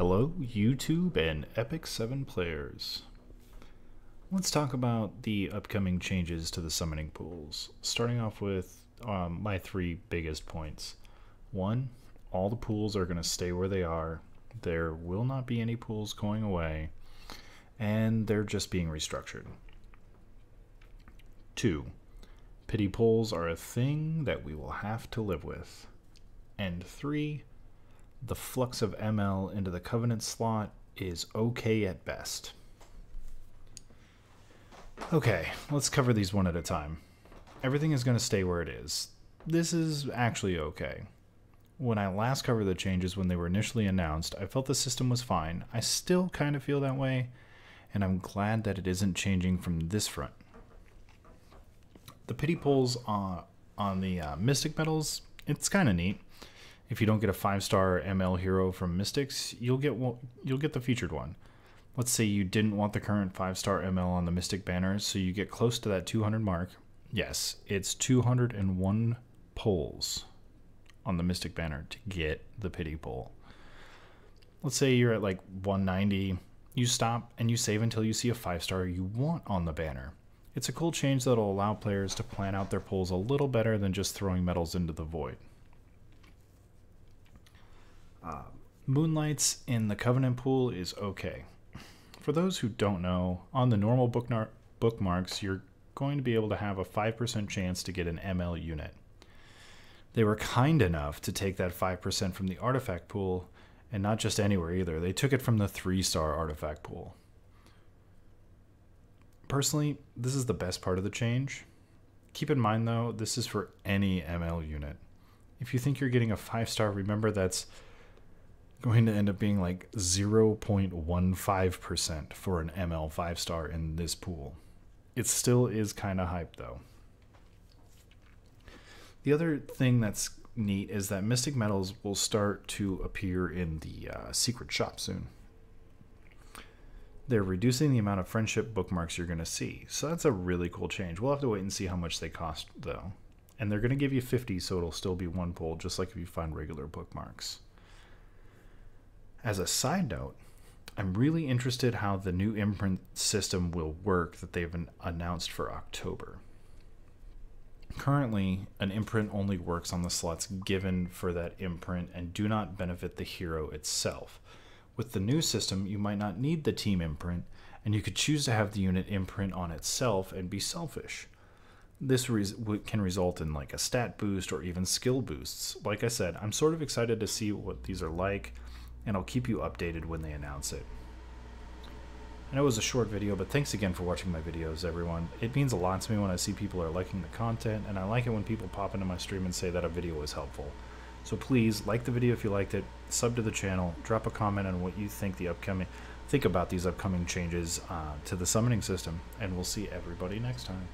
Hello, YouTube and Epic Seven players. Let's talk about the upcoming changes to the summoning pools, starting off with my three biggest points. One, all the pools are going to stay where they are. There will not be any pools going away, and they're just being restructured. Two, pity pulls are a thing that we will have to live with. And three, the flux of ML into the Covenant slot is okay at best. Okay, let's cover these one at a time. Everything is going to stay where it is. This is actually okay. When I last covered the changes when they were initially announced, I felt the system was fine. I still kind of feel that way, and I'm glad that it isn't changing from this front. The pity pulls on the Mystic Medals, it's kind of neat. If you don't get a 5-star ML hero from Mystics, you'll get the featured one. Let's say you didn't want the current 5-star ML on the Mystic banner, so you get close to that 200 mark. Yes, it's 201 pulls on the Mystic banner to get the pity pull. Let's say you're at like 190, you stop and you save until you see a 5-star you want on the banner. It's a cool change that'll allow players to plan out their pulls a little better than just throwing medals into the void. Moonlights in the Covenant pool is okay. For those who don't know, on the normal bookmarks, you're going to be able to have a 5% chance to get an ML unit. They were kind enough to take that 5% from the artifact pool, and not just anywhere either. They took it from the 3-star artifact pool. Personally, this is the best part of the change. Keep in mind though, this is for any ML unit. If you think you're getting a 5-star, remember that's going to end up being like 0.15% for an ML 5-star in this pool. It still is kind of hype though. The other thing that's neat is that Mystic Medals will start to appear in the secret shop soon. They're reducing the amount of friendship bookmarks you're going to see, so that's a really cool change. We'll have to wait and see how much they cost though. And they're going to give you 50, so it'll still be one pull, just like if you find regular bookmarks. As a side note, I'm really interested how the new imprint system will work that they've announced for October. Currently, an imprint only works on the slots given for that imprint and do not benefit the hero itself. With the new system, you might not need the team imprint, and you could choose to have the unit imprint on itself and be selfish. This can result in like a stat boost or even skill boosts. Like I said, I'm sort of excited to see what these are like, and I'll keep you updated when they announce it. I know it was a short video, but thanks again for watching my videos, everyone. It means a lot to me when I see people are liking the content, and I like it when people pop into my stream and say that a video was helpful. So please, like the video if you liked it, sub to the channel, drop a comment on what you think think about these upcoming changes to the summoning system, and we'll see everybody next time.